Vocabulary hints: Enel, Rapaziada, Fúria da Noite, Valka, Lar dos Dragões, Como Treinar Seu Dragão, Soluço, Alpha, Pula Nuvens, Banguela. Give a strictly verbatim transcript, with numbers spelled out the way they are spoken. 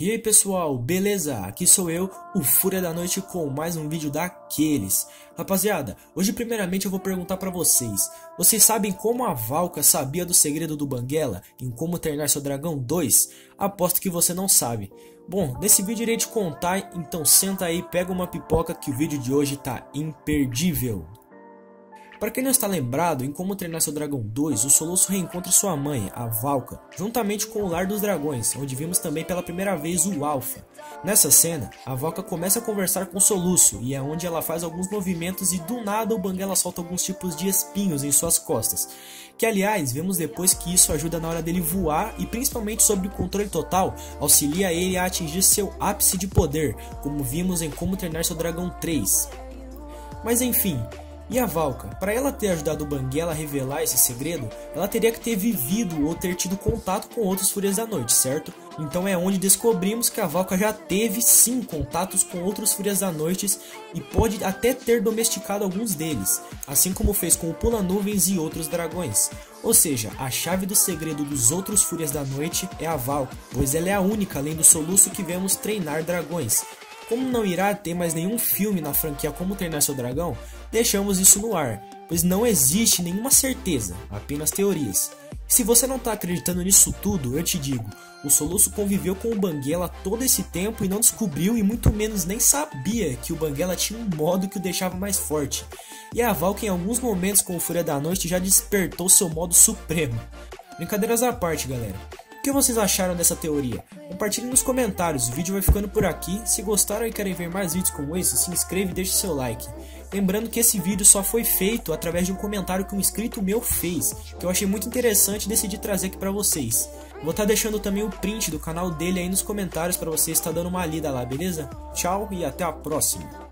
E aí pessoal, beleza? Aqui sou eu, o Fúria da Noite, com mais um vídeo daqueles. Rapaziada, hoje primeiramente eu vou perguntar pra vocês: vocês sabem como a Valka sabia do segredo do Banguela em Como Treinar Seu Dragão dois? Aposto que você não sabe. Bom, nesse vídeo irei te contar, então senta aí, pega uma pipoca que o vídeo de hoje tá imperdível. Para quem não está lembrado, em Como Treinar Seu Dragão dois, o Soluço reencontra sua mãe, a Valka, juntamente com o Lar dos Dragões, onde vimos também pela primeira vez o Alpha. Nessa cena, a Valka começa a conversar com o Soluço, e é onde ela faz alguns movimentos e do nada o Banguela solta alguns tipos de espinhos em suas costas, que aliás, vemos depois que isso ajuda na hora dele voar e principalmente sobre o controle total, auxilia ele a atingir seu ápice de poder, como vimos em Como Treinar Seu Dragão três. Mas enfim... E a Valka, para ela ter ajudado o Banguela a revelar esse segredo, ela teria que ter vivido ou ter tido contato com outros Fúrias da Noite, certo? Então é onde descobrimos que a Valka já teve sim contatos com outros Fúrias da Noite e pode até ter domesticado alguns deles, assim como fez com o Pula Nuvens e outros dragões. Ou seja, a chave do segredo dos outros Fúrias da Noite é a Valka, pois ela é a única além do Soluço que vemos treinar dragões. Como não irá ter mais nenhum filme na franquia Como Treinar Seu Dragão, deixamos isso no ar, pois não existe nenhuma certeza, apenas teorias. Se você não está acreditando nisso tudo, eu te digo, o Soluço conviveu com o Banguela todo esse tempo e não descobriu e muito menos nem sabia que o Banguela tinha um modo que o deixava mais forte. E a Valka em alguns momentos com o Fúria da Noite já despertou seu modo supremo. Brincadeiras à parte, galera. O que vocês acharam dessa teoria? Compartilhem nos comentários, o vídeo vai ficando por aqui. Se gostaram e querem ver mais vídeos como esse, se inscreva e deixe seu like. Lembrando que esse vídeo só foi feito através de um comentário que um inscrito meu fez, que eu achei muito interessante e decidi trazer aqui para vocês. Vou estar deixando também o print do canal dele aí nos comentários para você estar dando uma lida lá, beleza? Tchau e até a próxima!